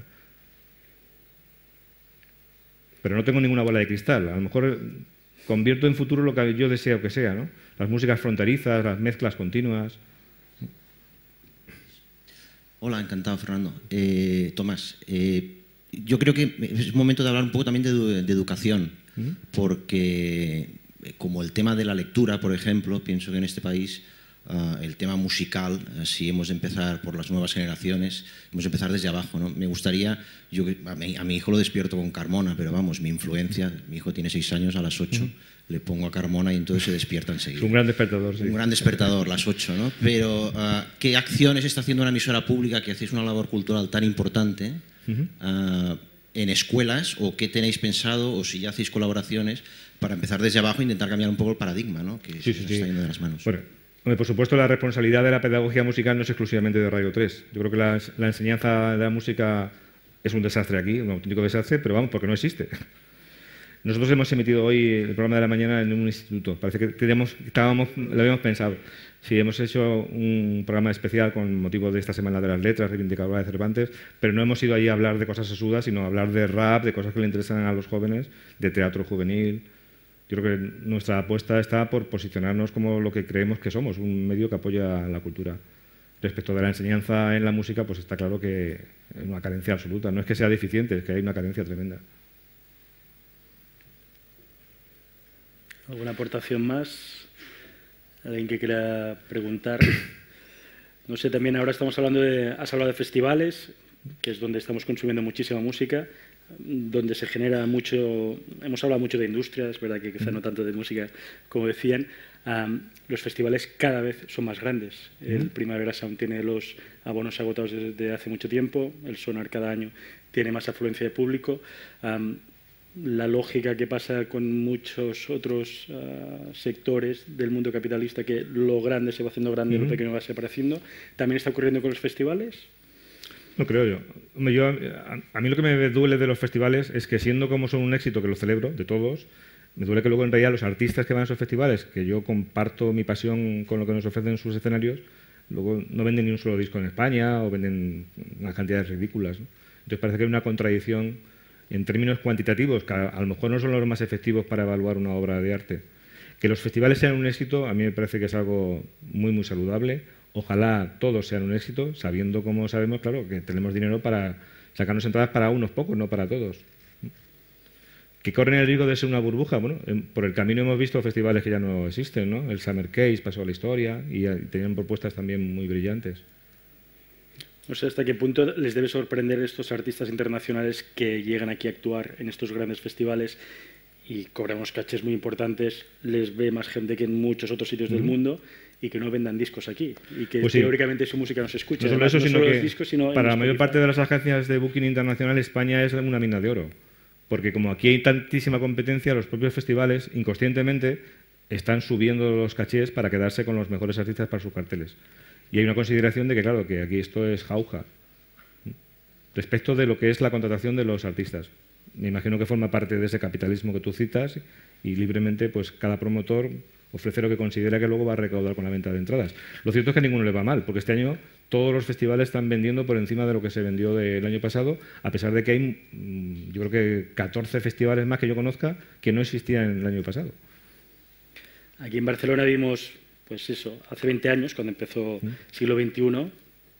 Pero no tengo ninguna bola de cristal. A lo mejor convierto en futuro lo que yo deseo que sea, ¿no? Las músicas fronterizas, las mezclas continuas. Hola, encantado, Fernando. Eh, Tomás, eh, yo creo que es momento de hablar un poco también de, de educación, ¿Mm? porque como el tema de la lectura, por ejemplo, pienso que en este país uh, el tema musical, uh, si hemos de empezar por las nuevas generaciones, hemos de empezar desde abajo, ¿no? Me gustaría, yo a mi, a mi hijo lo despierto con Carmona, pero vamos, mi influencia, mi hijo tiene seis años, a las ocho, ¿Mm? le pongo a Carmona y entonces se despierta enseguida. Un gran despertador, sí. Un gran despertador, las ocho, ¿no? Pero, uh, ¿qué acciones está haciendo una emisora pública que hacéis una labor cultural tan importante uh, en escuelas? ¿O qué tenéis pensado? ¿O si ya hacéis colaboraciones para empezar desde abajo e intentar cambiar un poco el paradigma, ¿no? Que sí, se sí, está sí. yendo de las manos. Bueno, por supuesto, la responsabilidad de la pedagogía musical no es exclusivamente de Radio tres. Yo creo que la, la enseñanza de la música es un desastre aquí, un auténtico desastre, pero vamos, porque no existe. Nosotros hemos emitido hoy el programa de la mañana en un instituto. Parece que teníamos, estábamos, lo habíamos pensado. Sí, hemos hecho un programa especial con motivo de esta Semana de las Letras, reivindicadora de Cervantes, pero no hemos ido ahí a hablar de cosas sesudas, sino a hablar de rap, de cosas que le interesan a los jóvenes, de teatro juvenil. Yo creo que nuestra apuesta está por posicionarnos como lo que creemos que somos, un medio que apoya la cultura. Respecto de la enseñanza en la música, pues está claro que hay una carencia absoluta. No es que sea deficiente, es que hay una carencia tremenda. ¿Alguna aportación más? ¿Alguien que quiera preguntar? No sé, también ahora estamos hablando de... Has hablado de festivales, que es donde estamos consumiendo muchísima música, donde se genera mucho... Hemos hablado mucho de industria, es verdad que quizá no tanto de música, como decían. Um, los festivales cada vez son más grandes. El Primavera Sound tiene los abonos agotados desde hace mucho tiempo, el Sonar cada año tiene más afluencia de público. Um, La lógica que pasa con muchos otros uh, sectores del mundo capitalista, que lo grande se va haciendo grande y lo pequeño va desapareciendo, ¿también está ocurriendo con los festivales? No creo yo. yo a, a mí lo que me duele de los festivales es que, siendo como son un éxito, que lo celebro, de todos, me duele que luego en realidad los artistas que van a esos festivales, que yo comparto mi pasión con lo que nos ofrecen sus escenarios, luego no venden ni un solo disco en España o venden unas cantidades ridículas, ¿no? Entonces parece que hay una contradicción en términos cuantitativos, que a lo mejor no son los más efectivos para evaluar una obra de arte. Que los festivales sean un éxito, a mí me parece que es algo muy, muy saludable. Ojalá todos sean un éxito, sabiendo, como sabemos, claro, que tenemos dinero para sacarnos entradas para unos pocos, no para todos. Que corren el riesgo de ser una burbuja. Bueno, por el camino hemos visto festivales que ya no existen, ¿no? El Summer Case pasó a la historia y tenían propuestas también muy brillantes. No sé hasta qué punto les debe sorprender estos artistas internacionales que llegan aquí a actuar en estos grandes festivales y cobran unos cachés muy importantes, les ve más gente que en muchos otros sitios del mundo y que no vendan discos aquí y que pues sí. teóricamente su música no se escucha. No solo eso, no sino solo que los discos, sino para la mayor parte de las agencias de booking internacional, España es una mina de oro, porque como aquí hay tantísima competencia, los propios festivales inconscientemente están subiendo los cachés para quedarse con los mejores artistas para sus carteles. Y hay una consideración de que, claro, que aquí esto es jauja respecto de lo que es la contratación de los artistas. Me imagino que forma parte de ese capitalismo que tú citas y libremente pues cada promotor ofrece lo que considera que luego va a recaudar con la venta de entradas. Lo cierto es que a ninguno le va mal, porque este año todos los festivales están vendiendo por encima de lo que se vendió del año pasado, a pesar de que hay, yo creo que catorce festivales más que yo conozca que no existían el año pasado. Aquí en Barcelona vimos... Pues eso, hace veinte años, cuando empezó Siglo veintiuno,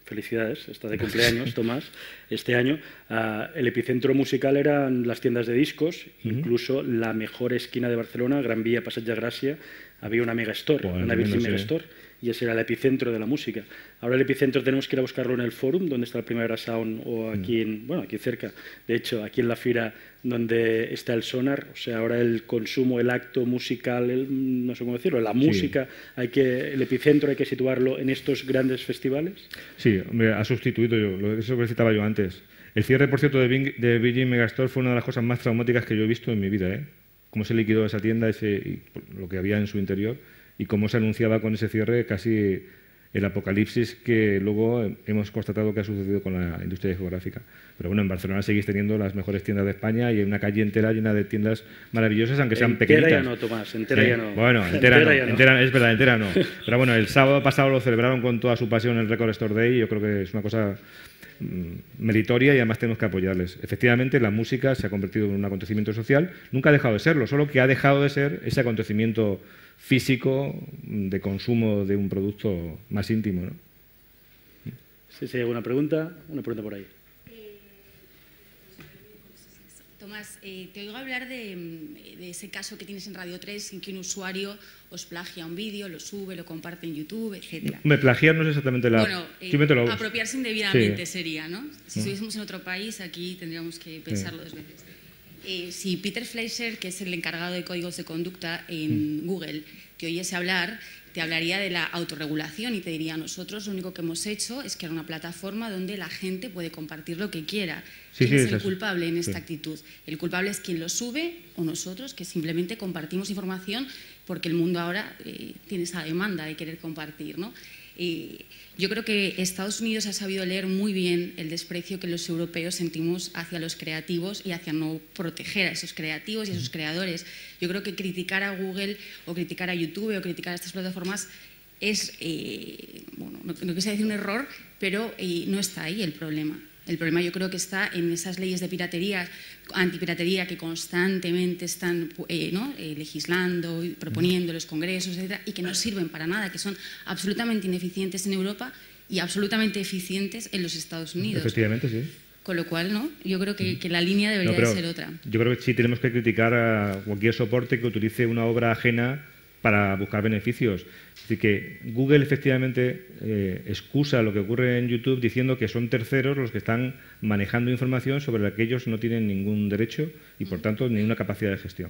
felicidades, está de cumpleaños, Tomás, este año, uh, el epicentro musical eran las tiendas de discos, uh-huh. incluso la mejor esquina de Barcelona, Gran Vía, Passeig de Gràcia, había una megastore, bueno, una Virgin Megastore, y ese era el epicentro de la música. Ahora el epicentro tenemos que ir a buscarlo en el Fórum, donde está el Primavera Sound, o aquí, en, bueno, aquí cerca, de hecho, aquí en la Fira, donde está el Sonar. O sea, ahora el consumo, el acto musical, el, no sé cómo decirlo, la música, sí. hay que, el epicentro hay que situarlo en estos grandes festivales. Sí, hombre, ha sustituido yo, lo que citaba yo antes. El cierre, por cierto, de Virgin Megastore fue una de las cosas más traumáticas que yo he visto en mi vida, ¿eh? cómo se liquidó esa tienda, ese, y lo que había en su interior, y cómo se anunciaba con ese cierre casi el apocalipsis que luego hemos constatado que ha sucedido con la industria geográfica. Pero bueno, en Barcelona seguís teniendo las mejores tiendas de España y hay una calle entera llena de tiendas maravillosas, aunque sean entera pequeñitas. Entera ya no, Tomás, entera eh, ya no. Bueno, entera, entera, no, ya no. entera es verdad, entera no. Pero bueno, el sábado pasado lo celebraron con toda su pasión el Record Store Day y yo creo que es una cosa meritoria y además tenemos que apoyarles. Efectivamente, la música se ha convertido en un acontecimiento social, nunca ha dejado de serlo, solo que ha dejado de ser ese acontecimiento físico de consumo de un producto más íntimo, ¿no? Sí, sí, ¿alguna pregunta? Una pregunta por ahí. Eh, Tomás, eh, te oigo hablar de, de ese caso que tienes en Radio tres en que un usuario os plagia un vídeo, lo sube, lo comparte en YouTube, etcétera. Me plagiar no es exactamente la... Bueno, eh, apropiarse indebidamente sí. sería, ¿no? Si estuviésemos en otro país, aquí tendríamos que pensarlo sí. dos veces. Eh, si Peter Fleischer, que es el encargado de códigos de conducta en Google, te oyese hablar, te hablaría de la autorregulación y te diría, nosotros lo único que hemos hecho es crear una plataforma donde la gente puede compartir lo que quiera. Sí, ¿Quién sí, es el culpable en esta sí. actitud? El culpable es quien lo sube o nosotros, que simplemente compartimos información porque el mundo ahora eh, tiene esa demanda de querer compartir, ¿no? Eh, yo creo que Estados Unidos ha sabido leer muy bien el desprecio que los europeos sentimos hacia los creativos y hacia no proteger a esos creativos y a sus creadores. Yo creo que criticar a Google o criticar a YouTube o criticar a estas plataformas es, eh, bueno, no, no quise decir un error, pero eh, no está ahí el problema. El problema yo creo que está en esas leyes de piratería, antipiratería que constantemente están eh, ¿no? eh, legislando, proponiendo los congresos, etcétera, y que no sirven para nada, que son absolutamente ineficientes en Europa y absolutamente eficientes en los Estados Unidos. Efectivamente, sí. Con lo cual, ¿no? Yo creo que, que la línea debería no, pero, de ser otra. Yo creo que sí tenemos que criticar a cualquier soporte que utilice una obra ajena para buscar beneficios. Es decir, que Google efectivamente eh, excusa lo que ocurre en YouTube diciendo que son terceros los que están manejando información sobre la que ellos no tienen ningún derecho y, por tanto, ninguna capacidad de gestión.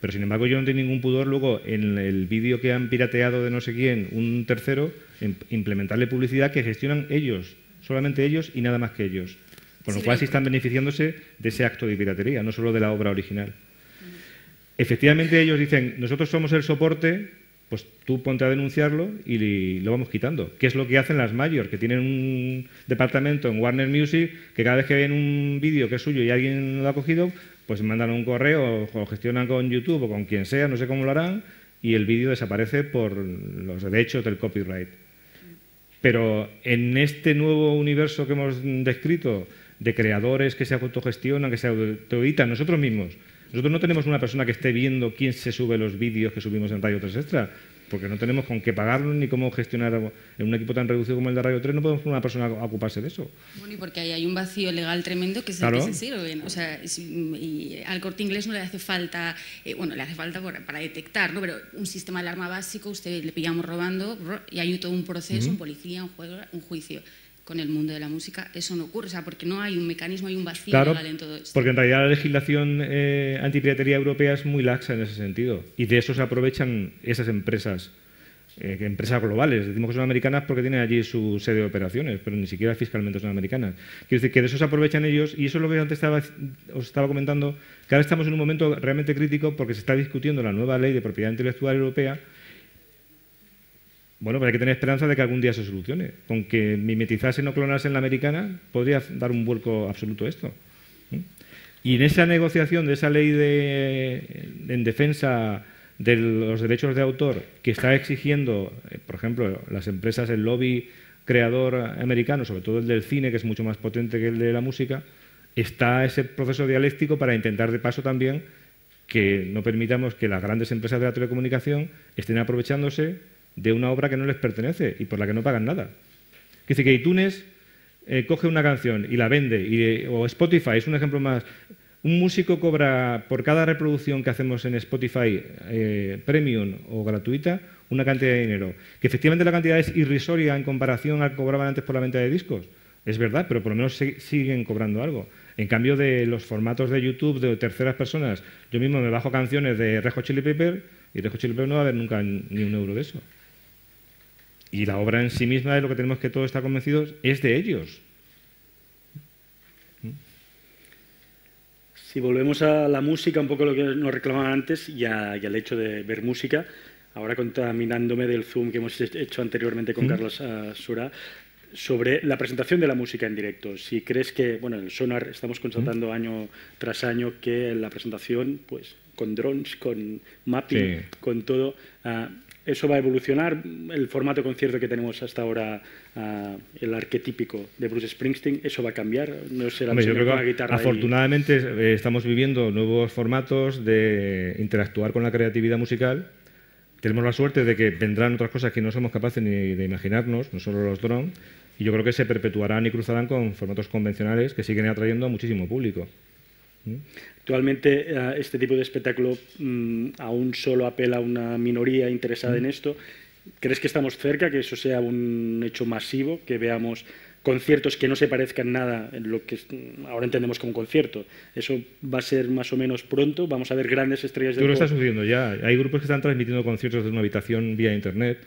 Pero, sin embargo, yo no tengo ningún pudor luego en el vídeo que han pirateado de no sé quién, un tercero, en implementarle publicidad que gestionan ellos, solamente ellos y nada más que ellos. Con lo cual sí están beneficiándose de ese acto de piratería, no solo de la obra original. Efectivamente ellos dicen, nosotros somos el soporte, pues tú ponte a denunciarlo y lo vamos quitando. ¿Qué es lo que hacen las majors? Que tienen un departamento en Warner Music que cada vez que ven un vídeo que es suyo y alguien lo ha cogido, pues mandan un correo o gestionan con YouTube o con quien sea, no sé cómo lo harán, y el vídeo desaparece por los derechos del copyright. Pero en este nuevo universo que hemos descrito de creadores que se autogestionan, que se autoeditan nosotros mismos, nosotros no tenemos una persona que esté viendo quién se sube los vídeos que subimos en Radio tres Extra, porque no tenemos con qué pagarlo ni cómo gestionar en un equipo tan reducido como el de Radio tres, no podemos poner una persona a ocuparse de eso. Bueno, y porque ahí hay un vacío legal tremendo que es el que se sirven. O sea, y al Corte Inglés no le hace falta, eh, bueno, le hace falta por, para detectar, ¿no? Pero un sistema de alarma básico, usted le pillamos robando y hay todo un proceso, uh-huh. un policía, un, juego, un juicio. Con el mundo de la música eso no ocurre, o sea, porque no hay un mecanismo, hay un vacío claro, legal en todo esto. Porque en realidad la legislación eh, antipiratería europea es muy laxa en ese sentido y de eso se aprovechan esas empresas, eh, empresas globales. Decimos que son americanas porque tienen allí su sede de operaciones, pero ni siquiera fiscalmente son americanas. Quiero decir que de eso se aprovechan ellos y eso es lo que antes estaba, os estaba comentando, que ahora estamos en un momento realmente crítico porque se está discutiendo la nueva ley de propiedad intelectual europea. Bueno, pero hay que tener esperanza de que algún día se solucione. Con que mimetizasen o clonasen la americana, podría dar un vuelco absoluto a esto. Y en esa negociación de esa ley de, en defensa de los derechos de autor que está exigiendo, por ejemplo, las empresas, el lobby creador americano, sobre todo el del cine, que es mucho más potente que el de la música, está ese proceso dialéctico para intentar de paso también que no permitamos que las grandes empresas de la telecomunicación estén aprovechándose de una obra que no les pertenece y por la que no pagan nada. Es decir, que iTunes eh, coge una canción y la vende, y, o Spotify es un ejemplo más. Un músico cobra por cada reproducción que hacemos en Spotify eh, premium o gratuita una cantidad de dinero, que efectivamente la cantidad es irrisoria en comparación al que cobraban antes por la venta de discos. Es verdad, pero por lo menos se, siguen cobrando algo. En cambio de los formatos de YouTube de terceras personas, yo mismo me bajo canciones de Red Hot Chili Peppers y Red Hot Chili Peppers no va a haber nunca ni un euro de eso. Y la obra en sí misma es lo que tenemos que todos estar convencidos, es de ellos. Si volvemos a la música, un poco lo que nos reclamaban antes y, a, y al hecho de ver música, ahora contaminándome del zoom que hemos hecho anteriormente con ¿Mm? Carlos uh, Sura, sobre la presentación de la música en directo. Si crees que, bueno, en el Sonar estamos constatando ¿Mm? año tras año que la presentación, pues, con drones, con mapping, sí. con todo, uh, eso va a evolucionar. El formato concierto que tenemos hasta ahora, uh, el arquetípico de Bruce Springsteen, eso va a cambiar. No será Hombre, yo creo que la guitarra. Afortunadamente y... eh, estamos viviendo nuevos formatos de interactuar con la creatividad musical. Tenemos la suerte de que vendrán otras cosas que no somos capaces ni de imaginarnos, no solo los drones, y yo creo que se perpetuarán y cruzarán con formatos convencionales que siguen atrayendo a muchísimo público. Actualmente este tipo de espectáculo aún solo apela a una minoría interesada en esto. ¿Crees que estamos cerca, que eso sea un hecho masivo, que veamos conciertos que no se parezcan nada en lo que ahora entendemos como concierto? Eso va a ser más o menos pronto, vamos a ver grandes estrellas de... Yo creo que está sucediendo ya. Hay grupos que están transmitiendo conciertos de una habitación vía internet,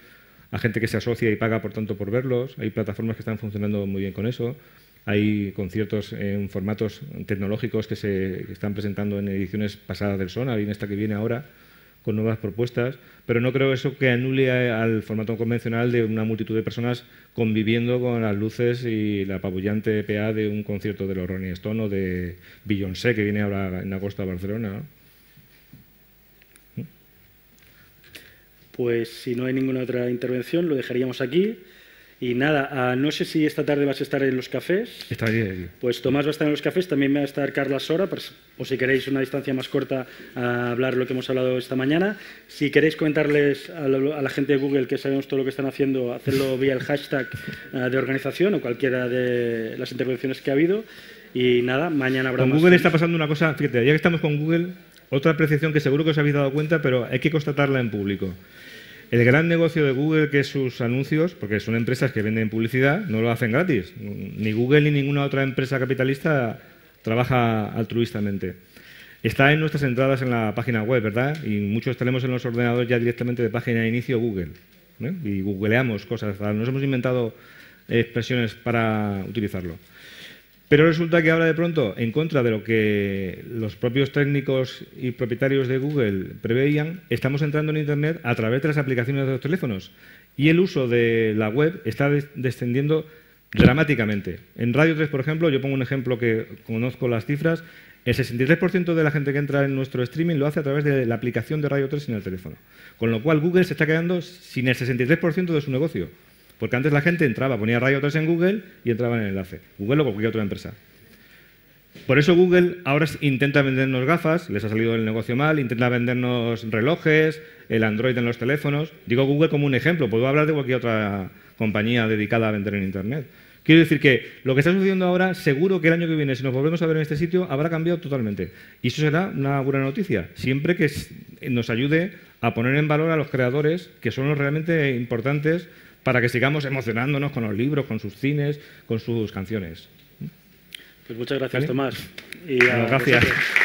hay gente que se asocia y paga por tanto por verlos, hay plataformas que están funcionando muy bien con eso, hay conciertos en formatos tecnológicos que se que están presentando en ediciones pasadas del Sonar y en esta que viene ahora, con nuevas propuestas, pero no creo eso que anule al formato convencional de una multitud de personas conviviendo con las luces y la apabullante P A de un concierto de los Rolling Stones o de Beyoncé, que viene ahora en agosto a Barcelona, ¿no? Pues si no hay ninguna otra intervención, lo dejaríamos aquí. Y nada, no sé si esta tarde vas a estar en los cafés. Estaré allí. Pues Tomás va a estar en los cafés, también va a estar Carla Sora, o si queréis una distancia más corta a hablar lo que hemos hablado esta mañana. Si queréis comentarles a la gente de Google que sabemos todo lo que están haciendo, hacerlo vía el hashtag de organización o cualquiera de las intervenciones que ha habido. Y nada, mañana habrá más. Con Google está pasando una cosa, fíjate, ya que estamos con Google, otra apreciación que seguro que os habéis dado cuenta, pero hay que constatarla en público. El gran negocio de Google, que es sus anuncios, porque son empresas que venden publicidad, no lo hacen gratis. Ni Google ni ninguna otra empresa capitalista trabaja altruistamente. Está en nuestras entradas en la página web, ¿verdad? Y muchos tenemos en los ordenadores ya directamente de página de inicio Google, ¿eh? Y googleamos cosas, nos hemos inventado expresiones para utilizarlo. Pero resulta que ahora de pronto, en contra de lo que los propios técnicos y propietarios de Google preveían, estamos entrando en Internet a través de las aplicaciones de los teléfonos y el uso de la web está descendiendo dramáticamente. En Radio tres, por ejemplo, yo pongo un ejemplo que conozco las cifras, el sesenta y tres por ciento de la gente que entra en nuestro streaming lo hace a través de la aplicación de Radio tres en el teléfono. Con lo cual Google se está quedando sin el sesenta y tres por ciento de su negocio. Porque antes la gente entraba, ponía Radio tres en Google y entraba en el enlace. Google o cualquier otra empresa. Por eso Google ahora intenta vendernos gafas, les ha salido el negocio mal, intenta vendernos relojes, el Android en los teléfonos. Digo Google como un ejemplo, puedo hablar de cualquier otra compañía dedicada a vender en Internet. Quiero decir que lo que está sucediendo ahora, seguro que el año que viene, si nos volvemos a ver en este sitio, habrá cambiado totalmente. Y eso será una buena noticia, siempre que nos ayude a poner en valor a los creadores, que son los realmente importantes, para que sigamos emocionándonos con los libros, con sus cines, con sus canciones. Pues muchas gracias, ¿Vale? Tomás. Y, bueno, gracias. Vosotros.